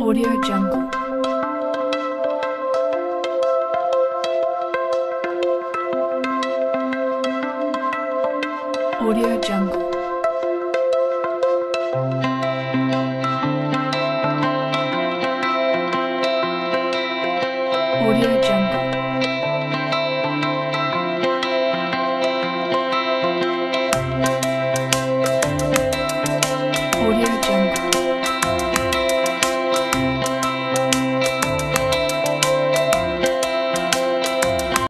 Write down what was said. Audio Jungle. Audio Jungle. Audio Jungle.